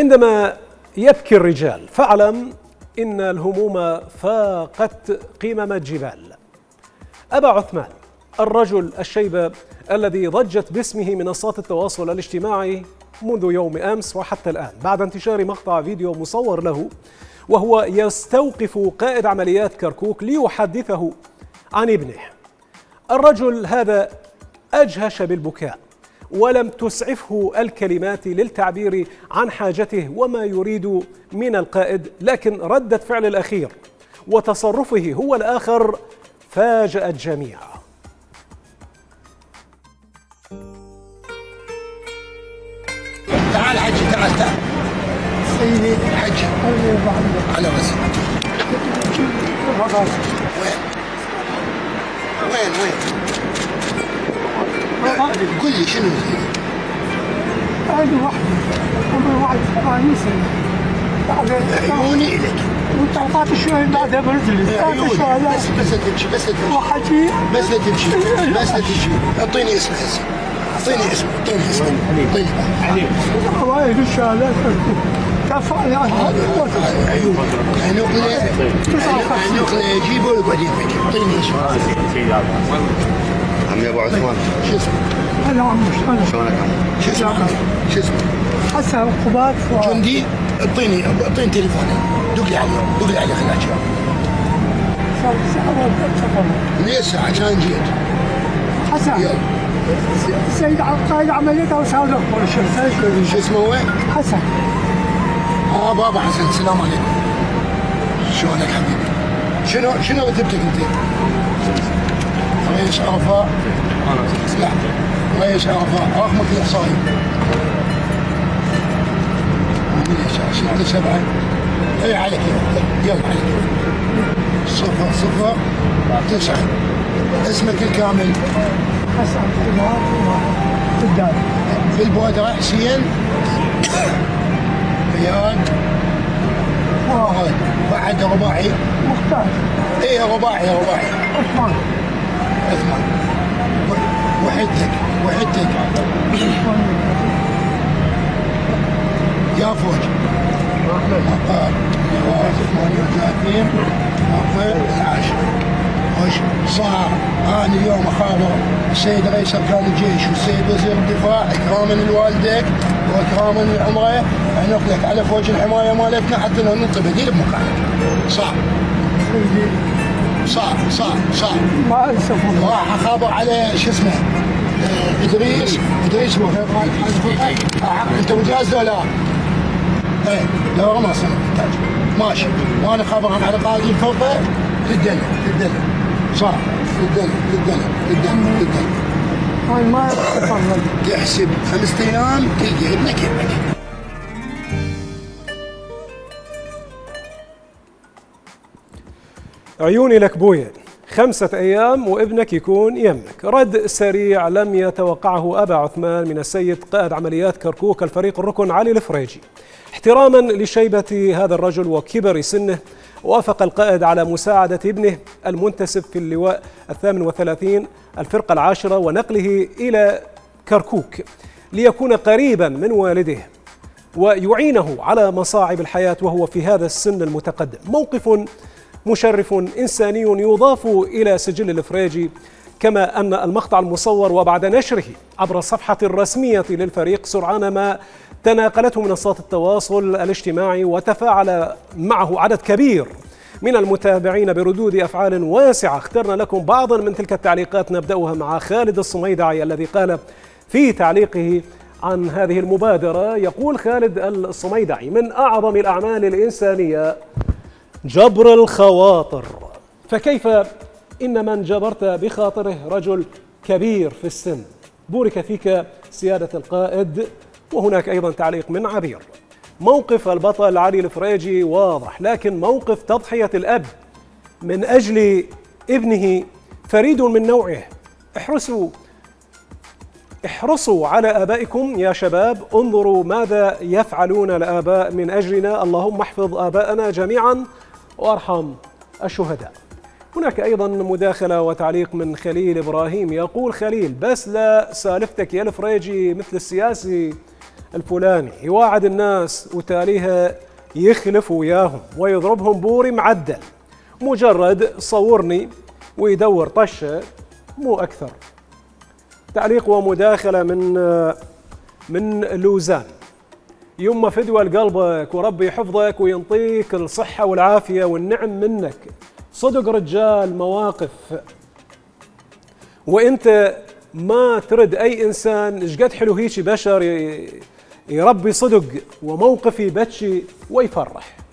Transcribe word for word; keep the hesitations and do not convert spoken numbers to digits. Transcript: عندما يبكي الرجال فاعلم إن الهموم فاقت قمم الجبال. أبا عثمان الرجل الشيبة الذي ضجت باسمه منصات التواصل الاجتماعي منذ يوم أمس وحتى الآن بعد انتشار مقطع فيديو مصور له وهو يستوقف قائد عمليات كركوك ليحدثه عن ابنه. الرجل هذا أجهش بالبكاء ولم تسعفه الكلمات للتعبير عن حاجته وما يريد من القائد، لكن ردة فعل الأخير وتصرفه هو الآخر فاجأ الجميع. تعال حجي تعال تعال سيدي حجي على وزن وين وين وين قل لي شنو عندي واحد عمره واحد سبعين سنة عيوني إلك وتعطيت شوية بعدها بنزل عيوني بس بس تمشي بس تمشي وحكي بس تمشي بس تمشي أعطيني اسمه هسه أعطيني اسمه أعطيني اسمه أعطيني علي وايد إن شاء الله كفى يعني عيوني عنقله عنقله يجيبه ويقعد يبكي أعطيني اسمه عمي أبو عثمان شو اسمه؟ هلا عمي شلونك؟ شلونك عمي؟ شو اسمه؟ شو اسمه؟ حسن قباق جندي اعطيني اعطيني تليفونه دق لي عليه دق لي عليه خليني أحكي صار ساعة ليش ساعة كان جيت؟ حسن سيد قائد عمليته وساعد أخبار الشرطة شو اسمه هو؟ حسن آه بابا حسن السلام عليكم شلونك حبيبي؟ شنو شنو رتبتك أنت؟ ليش عرفاء؟ لا ليش عرفاء؟ رقمك الإحصائي. ستة سبعة إي على كيفك يلا على كيفك صفر صفر تسعة اسمك الكامل حسن في الدار في البودرة حسين فيران فؤاد بعد رباعي مختار إي رباعي رباعي عثمان عثمان وحدتك وحدتك يا فوج ثمانية وثلاثين أبريل العاشر صار أنا اليوم أخابر السيد رئيس أركان الجيش والسيد وزير الدفاع إكراما لوالدك وإكراما لعمره أنقلك على فوج الحماية مالتنا حتى لو ننطبق دير بمكانك صح صعب صعب صعب ما انسفه راح اخابر على شو اسمه ادريس ادريس هو غير قائد انت مجهز ولا لا؟ ايه لو رمص ماشي وانا خابرهم على قائد الفرقه للدلع للدلع صعب للدلع للدلع للدلع للدلع هاي ما تحسب خمسة ايام تلقى ابنك ابنك عيوني لك بويا خمسة أيام وابنك يكون يمك. رد سريع لم يتوقعه أبا عثمان من السيد قائد عمليات كركوك الفريق الركن علي الفريجي. احتراما لشيبة هذا الرجل وكبر سنه وافق القائد على مساعدة ابنه المنتسب في اللواء الثامن وثلاثين الفرقة العاشرة ونقله إلى كركوك ليكون قريبا من والده ويعينه على مصاعب الحياة وهو في هذا السن المتقدم. موقف مشرف إنساني يضاف إلى سجل الفريجي، كما أن المقطع المصور وبعد نشره عبر الصفحة الرسمية للفريق سرعان ما تناقلته منصات التواصل الاجتماعي وتفاعل معه عدد كبير من المتابعين بردود أفعال واسعة. اخترنا لكم بعضا من تلك التعليقات نبدأها مع خالد الصميدعي الذي قال في تعليقه عن هذه المبادرة. يقول خالد الصميدعي: من أعظم الأعمال الإنسانية جبر الخواطر، فكيف إن من جبرت بخاطره رجل كبير في السن، بورك فيك سيادة القائد. وهناك أيضا تعليق من عبير: موقف البطل علي الفريجي واضح، لكن موقف تضحية الأب من أجل ابنه فريد من نوعه. احرصوا احرصوا على آبائكم يا شباب، انظروا ماذا يفعلون الآباء من أجلنا، اللهم احفظ آباءنا جميعا وارحم الشهداء. هناك أيضا مداخلة وتعليق من خليل ابراهيم. يقول خليل: بس لا سالفتك يا الفريجي مثل السياسي الفلاني، يواعد الناس وتاليها يخلف وياهم ويضربهم بوري معدل، مجرد صورني ويدور طشة مو أكثر. تعليق ومداخلة من من لوزان: يما فدوى لقلبك وربي يحفظك وينطيك الصحة والعافية والنعم منك، صدق رجال مواقف، وانت ما ترد اي انسان، شقد حلو هيك بشر يربي صدق وموقفي بتشي ويفرح.